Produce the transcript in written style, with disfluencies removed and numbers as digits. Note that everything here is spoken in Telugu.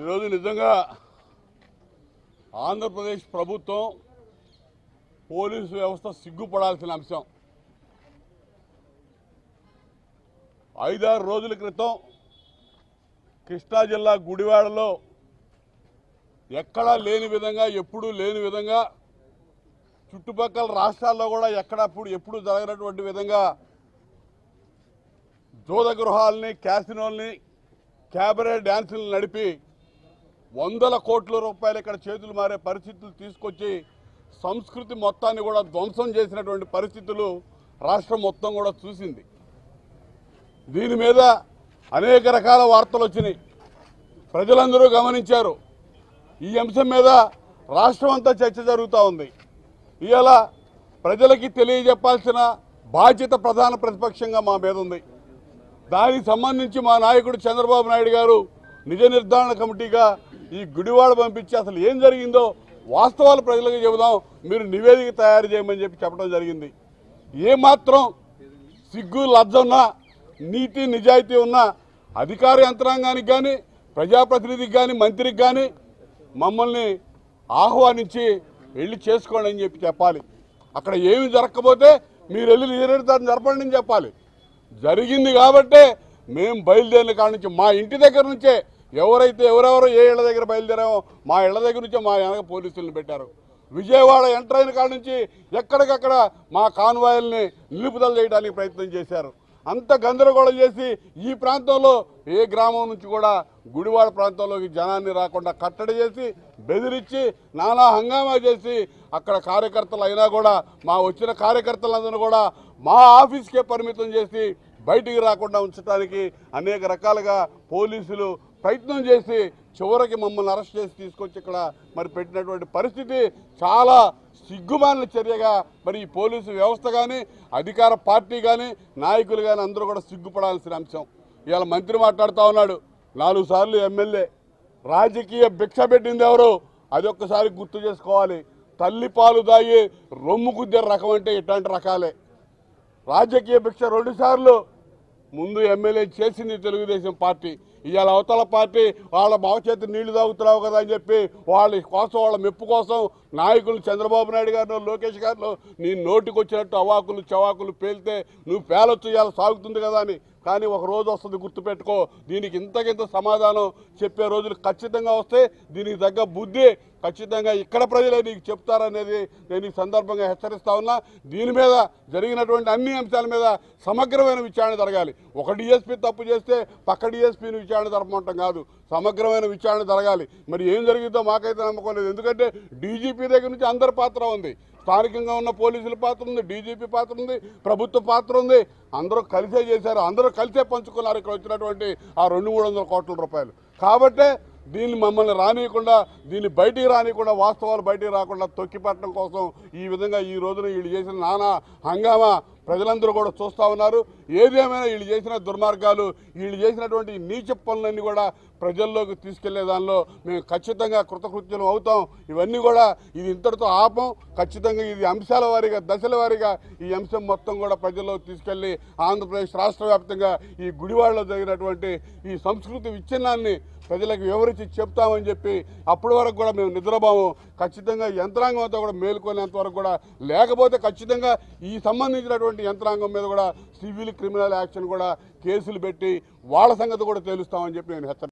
ఈరోజు నిజంగా ఆంధ్రప్రదేశ్ ప్రభుత్వం పోలీసు వ్యవస్థ సిగ్గుపడాల్సిన అంశం. 5-6 రోజుల క్రితం కృష్ణా జిల్లా గుడివాడలో ఎక్కడా లేని విధంగా, ఎప్పుడూ లేని విధంగా, చుట్టుపక్కల రాష్ట్రాల్లో కూడా ఎప్పుడూ జరగనటువంటి విధంగా జోదగృహాలని, క్యాసినోల్ని, క్యాబరే డ్యాన్సులు నడిపి వందల కోట్ల రూపాయలు ఇక్కడ చేతులు మారే పరిస్థితులు తీసుకొచ్చి సంస్కృతి మొత్తాన్ని కూడా ధ్వంసం చేసినటువంటి పరిస్థితులు రాష్ట్రం మొత్తం కూడా చూసింది. దీని మీద అనేక రకాల వార్తలు వచ్చినాయి, ప్రజలందరూ గమనించారు. ఈ అంశం మీద రాష్ట్రం అంతా చర్చ జరుగుతూ ఉంది. ఇవాళ ప్రజలకి తెలియజెప్పాల్సిన బాధ్యత ప్రధాన ప్రతిపక్షంగా మా మీద ఉంది. దానికి సంబంధించి మా నాయకుడు చంద్రబాబు నాయుడు గారు నిజ నిర్ధారణ కమిటీగా ఈ గుడివాడ పంపించి అసలు ఏం జరిగిందో వాస్తవాలు ప్రజలకు చెబుదాం, మీరు నివేదిక తయారు చేయమని చెప్పి చెప్పడం జరిగింది. ఏమాత్రం సిగ్గు లజ్జ ఉన్నా, నీతి నిజాయితీ ఉన్న అధికార యంత్రాంగానికి కానీ, ప్రజాప్రతినిధికి కానీ, మంత్రికి కానీ మమ్మల్ని ఆహ్వానించి వెళ్ళి చేసుకోండి అని చెప్పి చెప్పాలి. అక్కడ ఏమి జరగకపోతే మీరు వెళ్ళి నిజనిర్ధారణ జరపండి అని చెప్పాలి. జరిగింది కాబట్టే మేము బయలుదేరిన కాడ నుంచి, మా ఇంటి దగ్గర నుంచే ఎవరైతే ఎవరెవరో ఏ ఇళ్ల దగ్గర బయలుదేరామో మా ఇళ్ల దగ్గర నుంచే మా వెనక పోలీసులను పెట్టారు. విజయవాడ ఎంటర్ అయిన కాడ నుంచి ఎక్కడికక్కడ మా కాన్వాయల్ని నిలుపుదల చేయడానికి ప్రయత్నం చేశారు. అంత గందరగోళం చేసి ఈ ప్రాంతంలో ఏ గ్రామం నుంచి కూడా గుడివాడ ప్రాంతంలోకి జనాన్ని రాకుండా కట్టడి చేసి, బెదిరించి, నానా హంగామా చేసి, అక్కడ కార్యకర్తలు అయినా కూడా మా వచ్చిన కార్యకర్తలందరూ కూడా మా ఆఫీస్కే పరిమితం చేసి బయటికి రాకుండా ఉంచడానికి అనేక రకాలుగా పోలీసులు ప్రయత్నం చేసి చివరికి మమ్మల్ని అరెస్ట్ చేసి తీసుకొచ్చి ఇక్కడ మరి పెట్టినటువంటి పరిస్థితి చాలా సిగ్గుమాలిన చర్యగా మరి ఈ పోలీసు వ్యవస్థ కానీ, అధికార పార్టీ కానీ, నాయకులు కానీ అందరూ కూడా సిగ్గుపడాల్సిన అంశం. ఇవాళ మంత్రి మాట్లాడుతూ ఉన్నాడు, 4 సార్లు ఎమ్మెల్యే, రాజకీయ భిక్ష పెట్టింది ఎవరు? అది ఒక్కసారి గుర్తు చేసుకోవాలి. తల్లి పాలు దాగి రొమ్ము గుద్దే రకం అంటే ఇట్లాంటి రకాలే. రాజకీయ భిక్ష 2 సార్లు ముందు ఎమ్మెల్యే చేసింది తెలుగుదేశం పార్టీ. ఇవాళ అవతల పార్టీ వాళ్ళ బావచేతి నీళ్లు తాగుతున్నావు కదా అని చెప్పి వాళ్ళ కోసం, వాళ్ళ మెప్పు కోసం నాయకులు చంద్రబాబు నాయుడు గారిలో, లోకేష్ గారిలో నీ నోటికి వచ్చినట్టు అవాకులు చవాకులు పేలితే నువ్వు పేలొచ్చు, ఇవాళ సాగుతుంది కదా అని. కానీ ఒక రోజు వస్తుంది, గుర్తుపెట్టుకో. దీనికి ఇంతకింత సమాధానం చెప్పే రోజులు ఖచ్చితంగా వస్తే దీనికి తగ్గ బుద్ధి ఖచ్చితంగా ఇక్కడ ప్రజలే నీకు చెప్తారనేది నేను ఈ సందర్భంగా హెచ్చరిస్తా ఉన్నా. దీని మీద జరిగినటువంటి అన్ని అంశాల మీద సమగ్రమైన విచారణ జరగాలి. ఒక డిఎస్పీ తప్పు చేస్తే పక్క డిఎస్పీని విచారణ జరపమంటాం కాదు, సమగ్రమైన విచారణ జరగాలి. మరి ఏం జరిగిందో మాకైతే నమ్మకం లేదు. ఎందుకంటే డీజీపీ దగ్గర నుంచి అందరి పాత్ర ఉంది, స్థానికంగా ఉన్న పోలీసుల పాత్ర ఉంది, డీజీపీ పాత్ర ఉంది, ప్రభుత్వ పాత్ర ఉంది. అందరూ కలిసే చేశారు, అందరూ కలిసే పంచుకున్నారు ఇక్కడ వచ్చినటువంటి ఆ 200-300 కోట్ల రూపాయలు. కాబట్టే దీన్ని మమ్మల్ని రానియకుండా, దీన్ని బయటికి రానియకుండా, వాస్తవాలు బయటికి రాకుండా తొక్కిపట్టడం కోసం ఈ విధంగా ఈ రోజున వీళ్ళు చేసిన నానా హంగామా ప్రజలందరూ కూడా చూస్తూ ఉన్నారు. ఏదేమైనా వీళ్ళు చేసిన దుర్మార్గాలు, వీళ్ళు చేసినటువంటి నీచ పనులన్నీ కూడా ప్రజల్లోకి తీసుకెళ్లే దానిలో మేము ఖచ్చితంగా కృతకృత్యం అవుతాం. ఇవన్నీ కూడా ఇది ఇంతటితో ఆపం. ఖచ్చితంగా ఇది అంశాల వారీగా, దశల వారీగా ఈ అంశం మొత్తం కూడా ప్రజల్లోకి తీసుకెళ్లి ఆంధ్రప్రదేశ్ రాష్ట్ర వ్యాప్తంగా ఈ గుడివాడలో జరిగినటువంటి ఈ సంస్కృతి విచ్ఛిన్నాన్ని ప్రజలకు వివరించి చెప్తామని చెప్పి అప్పటి వరకు కూడా మేము నిద్రపోము. ఖచ్చితంగా యంత్రాంగం అంతా కూడా మేలుకొనేంత వరకు కూడా, లేకపోతే ఖచ్చితంగా ఈ సంబంధించినటువంటి యంత్రాంగం మీద కూడా సివిల్ క్రిమినల్ యాక్షన్ కూడా కేసులు పెట్టి వాళ్ళ సంగతి కూడా తేలుస్తామని చెప్పి నేను హెచ్చరిస్తున్నాను.